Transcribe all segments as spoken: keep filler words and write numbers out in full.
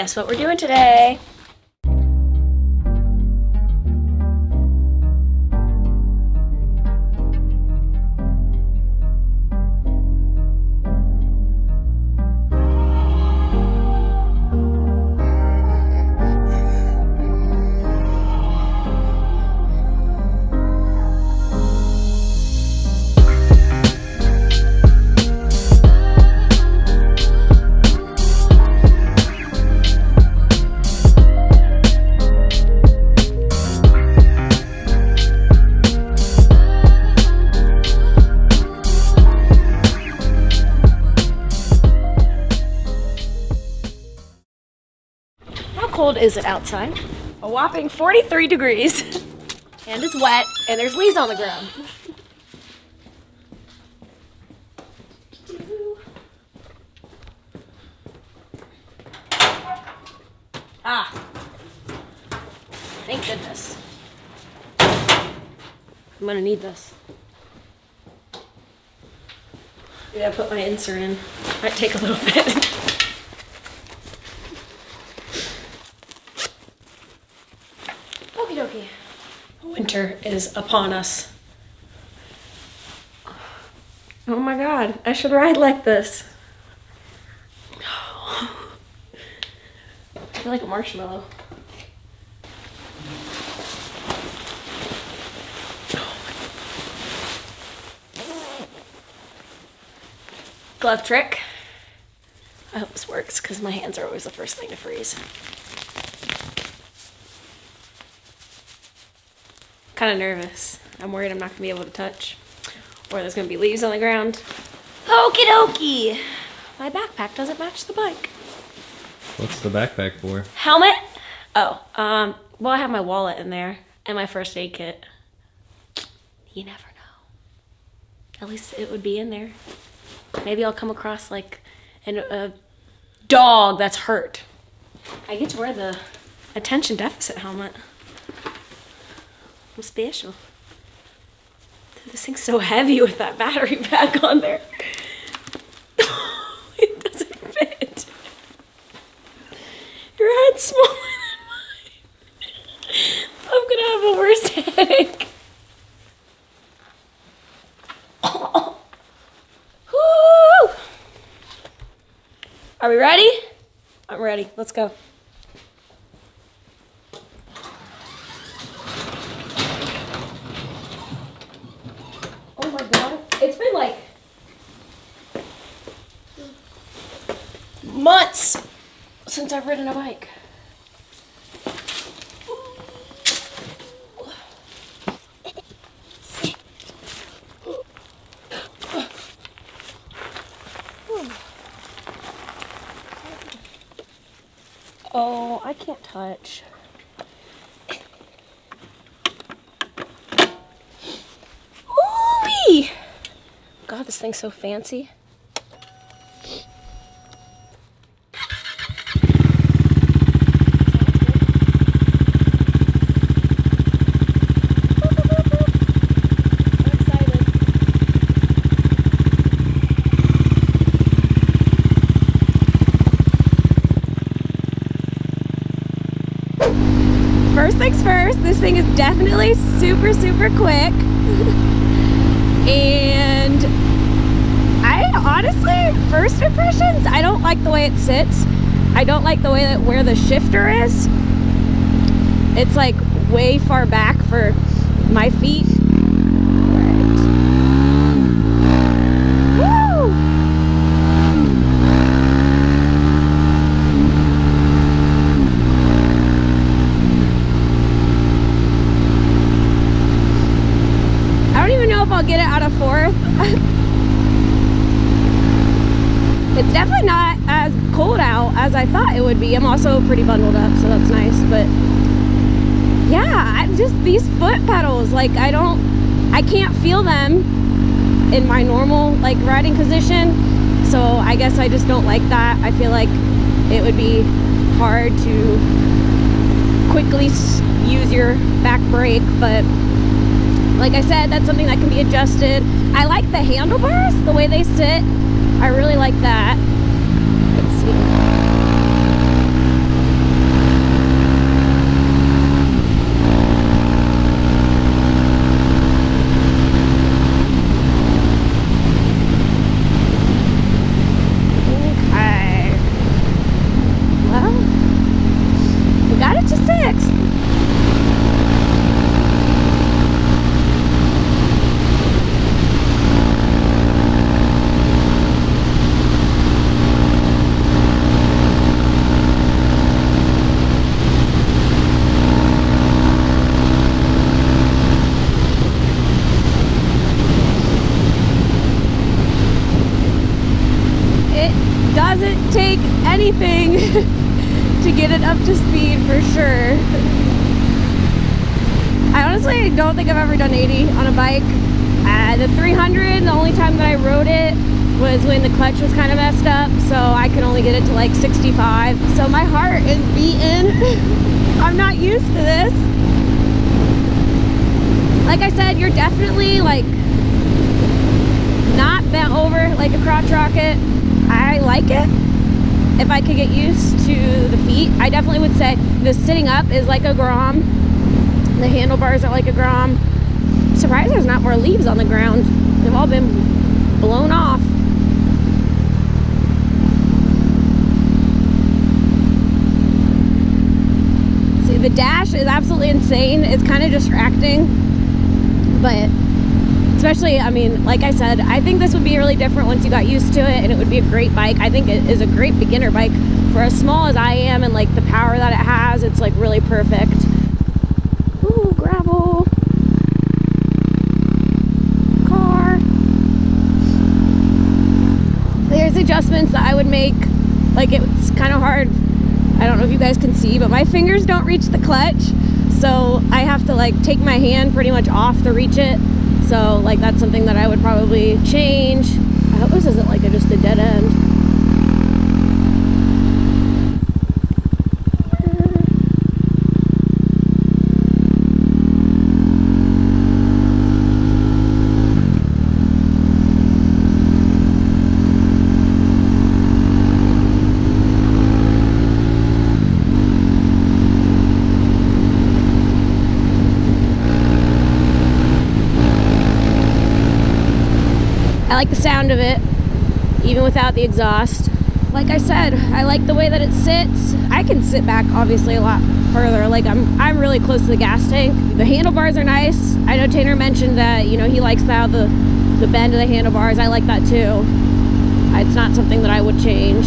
guess what we're doing today? Cold is it outside? A whopping forty-three degrees. And it's wet, and there's leaves on the ground. Ah, thank goodness. I'm gonna need this. Maybe I put my insert in. Might take a little bit. Winter is upon us. Oh my God, I should ride like this. I feel like a marshmallow. Glove trick. I hope this works because my hands are always the first thing to freeze. Kind of nervous. I'm worried I'm not gonna be able to touch, or there's gonna be leaves on the ground. Okie dokie! My backpack doesn't match the bike. What's the backpack for? Helmet? Oh, um, well, I have my wallet in there and my first aid kit. You never know. At least it would be in there. Maybe I'll come across like an, a dog that's hurt. I get to wear the attention deficit helmet. Special. This thing's so heavy with that battery pack on there. It doesn't fit. Your head's smaller than mine. I'm gonna have the worst headache. Oh. Woo. Are we ready? I'm ready. Let's go. Months since I've ridden a bike. Oh, I can't touch. Ooh-wee! God, this thing's so fancy. First things first, this thing is definitely super, super quick. And I honestly, first impressions, I don't like the way it sits. I don't like the way that where the shifter is. It's like way far back for my feet. I'll get it out of fourth. It's definitely not as cold out as I thought it would be. I'm also pretty bundled up, so that's nice. But yeah, I'm just these foot pedals, like I don't, I can't feel them in my normal like riding position. So I guess I just don't like that. I feel like it would be hard to quickly use your back brake, but like I said, that's something that can be adjusted. I like the handlebars, the way they sit. I really like that. Let's see. doesn't take anything to get it up to speed for sure. I honestly don't think I've ever done eighty on a bike. Uh, the three hundred, the only time that I rode it was when the clutch was kind of messed up, so I could only get it to like sixty-five. So my heart is beating. I'm not used to this. Like I said, you're definitely like not bent over like a crotch rocket. I like it. If I could get used to the feet, I definitely would say the sitting up is like a Grom. The handlebars are like a Grom. Surprised there's not more leaves on the ground. They've all been blown off. See, the dash is absolutely insane. It's kind of distracting, but especially, I mean, like I said, I think this would be really different once you got used to it, and it would be a great bike. I think it is a great beginner bike. For as small as I am and like the power that it has, it's like really perfect. Ooh, gravel. Car. There's adjustments that I would make. Like, it's kind of hard. I don't know if you guys can see, but my fingers don't reach the clutch. So I have to like take my hand pretty much off to reach it. So like that's something that I would probably change. I hope this isn't like a, just a dead end. I like the sound of it, even without the exhaust. Like I said, I like the way that it sits. I can sit back, obviously, a lot further. Like, I'm I'm really close to the gas tank. The handlebars are nice. I know Tanner mentioned that, you know, he likes how the, the bend of the handlebars. I like that, too. It's not something that I would change.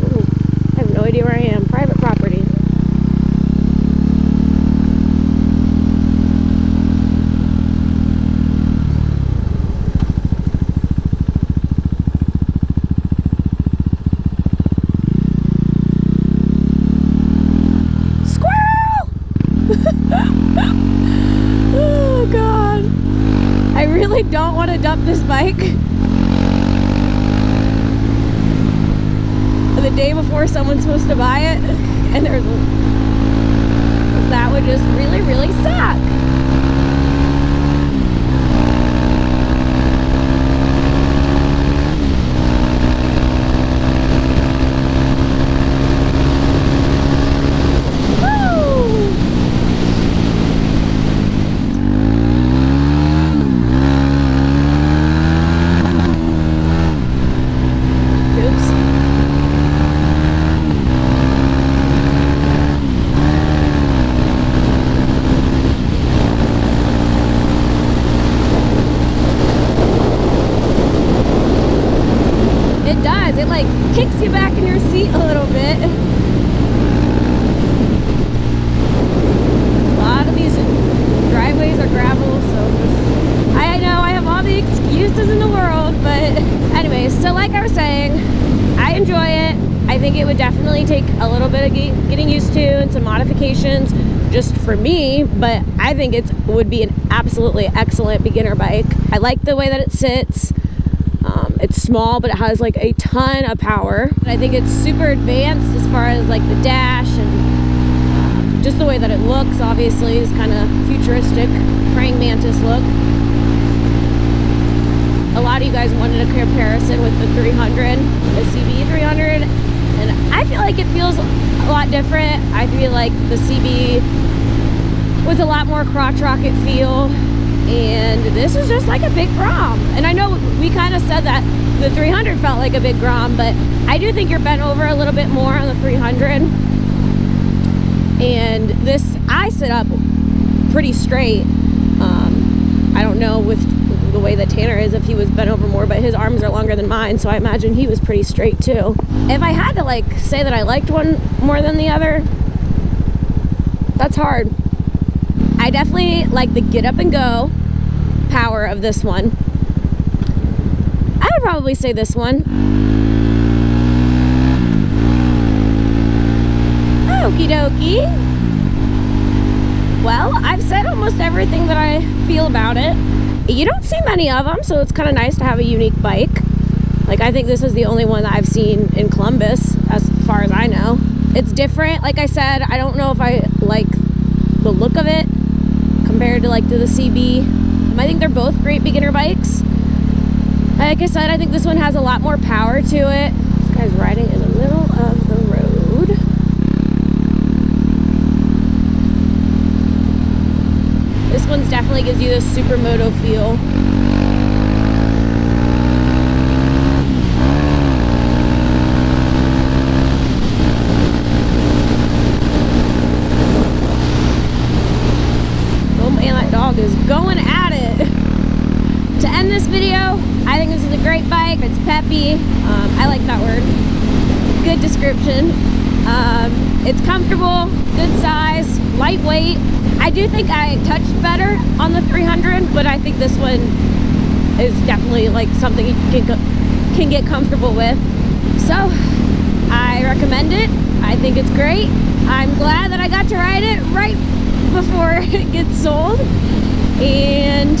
Ooh, I have no idea where I am. Private property. Oh God, I really don't want to dump this bike. The day before someone's supposed to buy it, and there's that would just really really suck. It like kicks you back in your seat a little bit. A lot of these driveways are gravel, so just, I know I have all the excuses in the world, but anyways, so like I was saying, I enjoy it. I think it would definitely take a little bit of get, getting used to and some modifications just for me, but I think it would be an absolutely excellent beginner bike. I like the way that it sits. Um, it's small, but it has like a ton of power. And I think it's super advanced as far as like the dash and uh, just the way that it looks, obviously, is kind of futuristic, praying mantis look. A lot of you guys wanted a comparison with the three hundred, the C B three hundred, and I feel like it feels a lot different. I feel like the C B was a lot more crotch rocket feel. And this is just like a big Grom, and I know we kind of said that the three hundred felt like a big Grom, but I do think you're bent over a little bit more on the three hundred, and this I sit up pretty straight. um, I don't know with the way that Tanner is if he was bent over more, but his arms are longer than mine, so I imagine he was pretty straight too. If I had to like say that I liked one more than the other, that's hard. I definitely like the get up and go power of this one. probably say this one. Okie dokie. Well, I've said almost everything that I feel about it. You don't see many of them, so it's kind of nice to have a unique bike. Like, I think this is the only one that I've seen in Columbus, as far as I know. It's different. Like I said, I don't know if I like the look of it compared to like to the C B. I think they're both great beginner bikes. Like I said, I think this one has a lot more power to it. This guy's riding in the middle of the road. This one's definitely gives you this supermoto feel. Is going at it. To end this video, I think this is a great bike. It's peppy. Um, I like that word. Good description. Um, it's comfortable, good size, lightweight. I do think I touched better on the three hundred, but I think this one is definitely like something you can, can get comfortable with. So I recommend it. I think it's great. I'm glad that I got to ride it right before it gets sold. And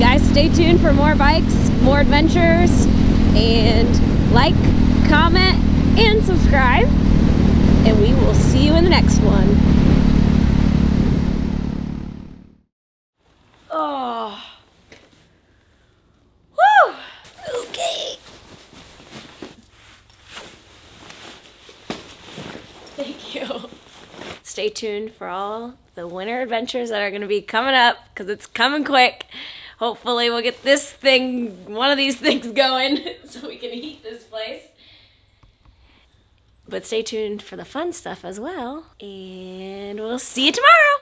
guys, stay tuned for more bikes, more adventures, and like, comment, and subscribe, and we will see you in the next one. Oh. Woo! Okay. Thank you. Stay tuned for all the winter adventures that are going to be coming up, because it's coming quick. Hopefully we'll get this thing, one of these things going, so we can heat this place. But stay tuned for the fun stuff as well, and we'll see you tomorrow.